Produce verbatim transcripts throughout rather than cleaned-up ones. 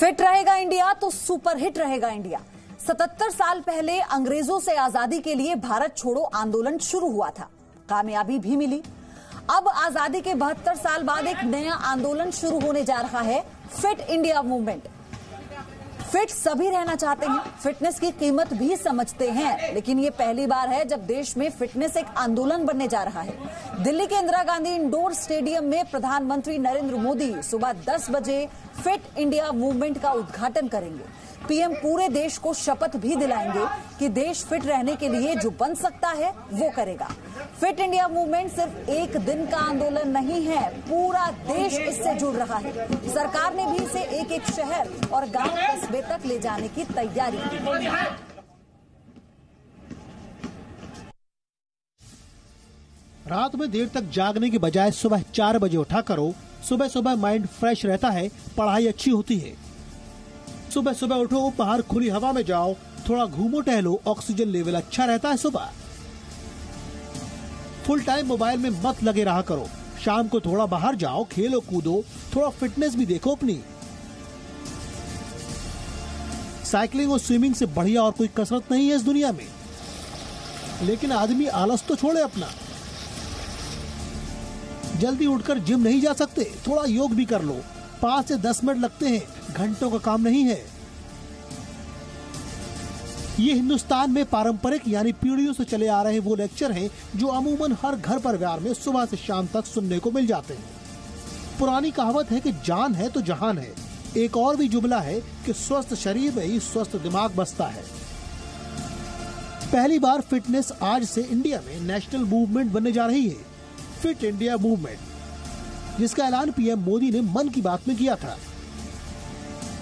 Fit रहेगा India तो superhit रहेगा इंडिया। सतहत्तर साल पहले अंग्रेजों से आजादी के लिए भारत छोड़ो आंदोलन शुरू हुआ था, कामयाबी भी मिली। अब आजादी के बहत्तर साल बाद एक नया आंदोलन शुरू होने जा रहा है, फिट इंडिया मूवमेंट। फिट सभी रहना चाहते हैं, फिटनेस की कीमत भी समझते हैं, लेकिन ये पहली बार है जब देश में फिटनेस एक आंदोलन बनने जा रहा है। दिल्ली के इंदिरा गांधी इंडोर स्टेडियम में प्रधानमंत्री नरेंद्र मोदी सुबह दस बजे फिट इंडिया मूवमेंट का उद्घाटन करेंगे। पीएम पूरे देश को शपथ भी दिलाएंगे कि देश फिट रहने के लिए जो बन सकता है वो करेगा। फिट इंडिया मूवमेंट सिर्फ एक दिन का आंदोलन नहीं है, पूरा देश इससे जुड़ रहा है। सरकार ने भी इसे एक एक शहर और गांव कस्बे तक ले जाने की तैयारी की है। रात में देर तक जागने की बजाय सुबह चार बजे उठा करो। सुबह सुबह माइंड फ्रेश रहता है, पढ़ाई अच्छी होती है। सुबह सुबह उठो, बाहर खुली हवा में जाओ, थोड़ा घूमो टहलो, ऑक्सीजन लेवल अच्छा रहता है। सुबह फुल टाइम मोबाइल में मत लगे रहा करो। शाम को थोड़ा बाहर जाओ, खेलो कूदो, थोड़ा फिटनेस भी देखो अपनी। साइकिलिंग और स्विमिंग से बढ़िया और कोई कसरत नहीं है इस दुनिया में, लेकिन आदमी आलस तो छोड़े अपना। जल्दी उठकर जिम नहीं जा सकते, थोड़ा योग भी कर लो। पाँच से दस मिनट लगते हैं, घंटों का काम नहीं है। ये हिंदुस्तान में पारंपरिक यानी पीढ़ियों से चले आ रहे वो लेक्चर हैं जो अमूमन हर घर परिवार में सुबह से शाम तक सुनने को मिल जाते हैं। पुरानी कहावत है कि जान है तो जहान है। एक और भी जुमला है कि स्वस्थ शरीर में ही स्वस्थ दिमाग बसता है। पहली बार फिटनेस आज से इंडिया में नेशनल मूवमेंट बनने जा रही है, फिट इंडिया मूवमेंट, जिसका ऐलान पीएम मोदी ने मन की बात में किया था।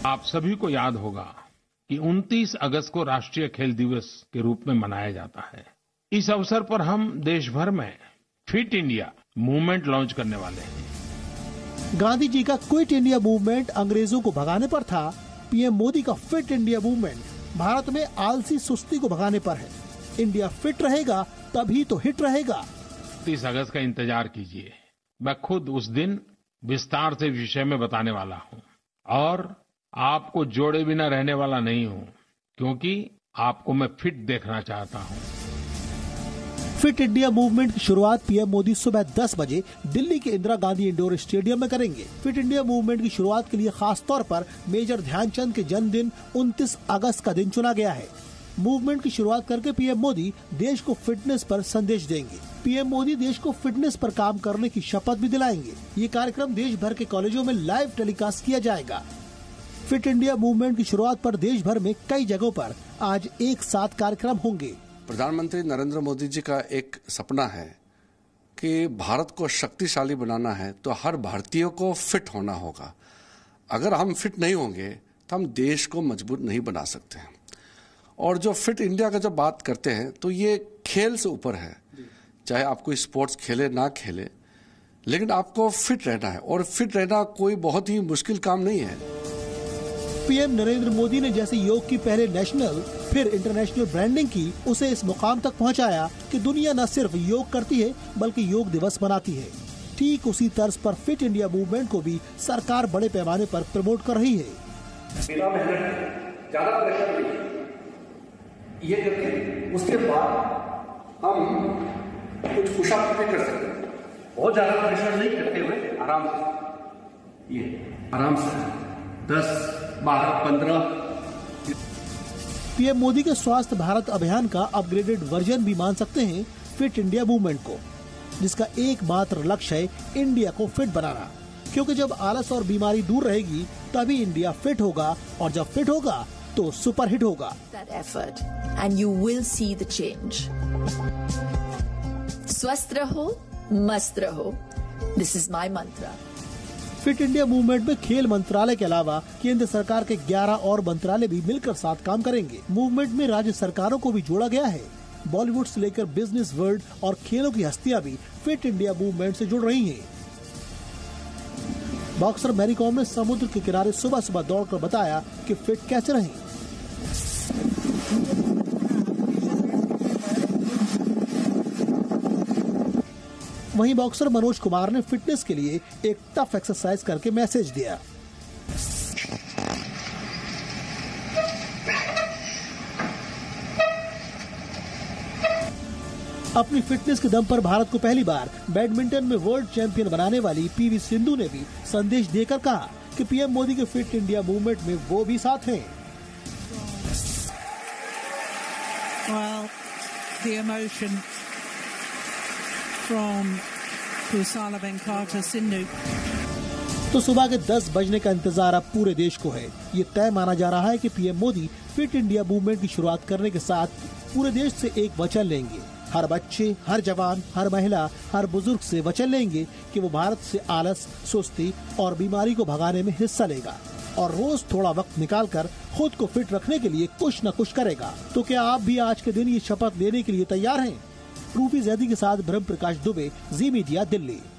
आप सभी को याद होगा कि उनतीस अगस्त को राष्ट्रीय खेल दिवस के रूप में मनाया जाता है। इस अवसर पर हम देश भर में फिट इंडिया मूवमेंट लॉन्च करने वाले हैं। गांधी जी का क्विट इंडिया मूवमेंट अंग्रेजों को भगाने पर था, पीएम मोदी का फिट इंडिया मूवमेंट भारत में आलसी सुस्ती को भगाने पर है। इंडिया फिट रहेगा तभी तो हिट रहेगा। तीस अगस्त का इंतजार कीजिए, मैं खुद उस दिन विस्तार से विषय में बताने वाला हूँ और आपको जोड़े बिना रहने वाला नहीं हूँ, क्योंकि आपको मैं फिट देखना चाहता हूँ। फिट इंडिया मूवमेंट की शुरुआत पीएम मोदी सुबह दस बजे दिल्ली के इंदिरा गांधी इंडोर स्टेडियम में करेंगे। फिट इंडिया मूवमेंट की शुरुआत के लिए खास तौर पर मेजर ध्यानचंद के जन्मदिन उनतीस अगस्त का दिन चुना गया है। मूवमेंट की शुरुआत करके पीएम मोदी देश को फिटनेस पर संदेश देंगे। पीएम मोदी देश को फिटनेस पर काम करने की शपथ भी दिलाएंगे। ये कार्यक्रम देश भर के कॉलेजों में लाइव टेलीकास्ट किया जाएगा। फिट इंडिया मूवमेंट की शुरुआत पर देश भर में कई जगहों पर आज एक साथ कार्यक्रम होंगे। प्रधानमंत्री नरेंद्र मोदी जी का एक सपना है कि भारत को शक्तिशाली बनाना है तो हर भारतीय को फिट होना होगा। अगर हम फिट नहीं होंगे तो हम देश को मजबूत नहीं बना सकते हैं। और जो फिट इंडिया का जब बात करते हैं तो ये खेल से ऊपर है। चाहे आपको स्पोर्ट्स खेले ना खेले, लेकिन आपको फिट रहना है, और फिट रहना कोई बहुत ही मुश्किल काम नहीं है। पीएम नरेंद्र मोदी ने जैसे योग की पहले नेशनल फिर इंटरनेशनल ब्रांडिंग की, उसे इस मुकाम तक पहुंचाया कि दुनिया न सिर्फ योग करती है बल्कि योग दिवस मनाती है। ठीक उसी तर्ज पर फिट इंडिया मूवमेंट को भी सरकार बड़े पैमाने पर प्रमोट कर रही है। बिना मेहनत ज्यादा प्रेशर नहीं, ये करके उसके बाद हम कुछ पुशअप भी कर सकते हैं। बहुत ज्यादा प्रेशर नहीं करते हुए आराम से, ये आराम से दस बारह पंद्रह। पीएम मोदी के स्वास्थ्य भारत अभियान का अपग्रेडेड वर्जन भी मान सकते हैं फिट इंडिया मूवमेंट को, जिसका एकमात्र लक्ष्य है इंडिया को फिट बनाना। क्योंकि जब आलस और बीमारी दूर रहेगी तभी इंडिया फिट होगा, और जब फिट होगा तो सुपर हिट होगा। स्वस्थ रहो, मस्त रहो, this is my mantra. Fit India movement में खेल मंत्रालय के अलावा केंद्र सरकार के ग्यारह और मंत्रालय भी मिलकर साथ काम करेंगे। मूवमेंट में राज्य सरकारों को भी जोड़ा गया है। बॉलीवुड से लेकर बिजनेस वर्ल्ड और खेलों की हस्तियां भी फिट इंडिया मूवमेंट से जुड़ रही हैं। बॉक्सर मैरी कॉम ने समुद्र के किनारे सुबह सुबह दौड़कर बताया कि फिट कैसे रहें। वहीं बॉक्सर मनोज कुमार ने फिटनेस के लिए एक टफ एक्सरसाइज करके मैसेज दिया। अपनी फिटनेस के दम पर भारत को पहली बार बैडमिंटन में वर्ल्ड चैंपियन बनाने वाली पीवी सिंधु ने भी संदेश देकर कहा कि पीएम मोदी के फिट इंडिया मूवमेंट में वो भी साथ हैं। Well, the emotion from Pusala Venkata Sindhu. तो सुबह के दस बजने का इंतजार अब पूरे देश को है। ये तय माना जा रहा है कि PM Modi fit India movement की शुरुआत करने के साथ पूरे देश से एक वचन लेंगे। हर बच्चे, हर जवान, हर महिला, हर बुजुर्ग से वचन लेंगे कि वो भारत से आलस, सुस्ती और बीमारी को भगाने में हिस्सा लेगा और रोज थोड़ा वक्त निकालकर खुद को फिट रखने के लिए कुछ न कुछ करेगा। तो क्या आप भी आज के दिन ये शपथ लेने के लिए तैयार हैं? रूपी जैदी के साथ ब्रह्म प्रकाश दुबे, जी मीडिया, दिल्ली।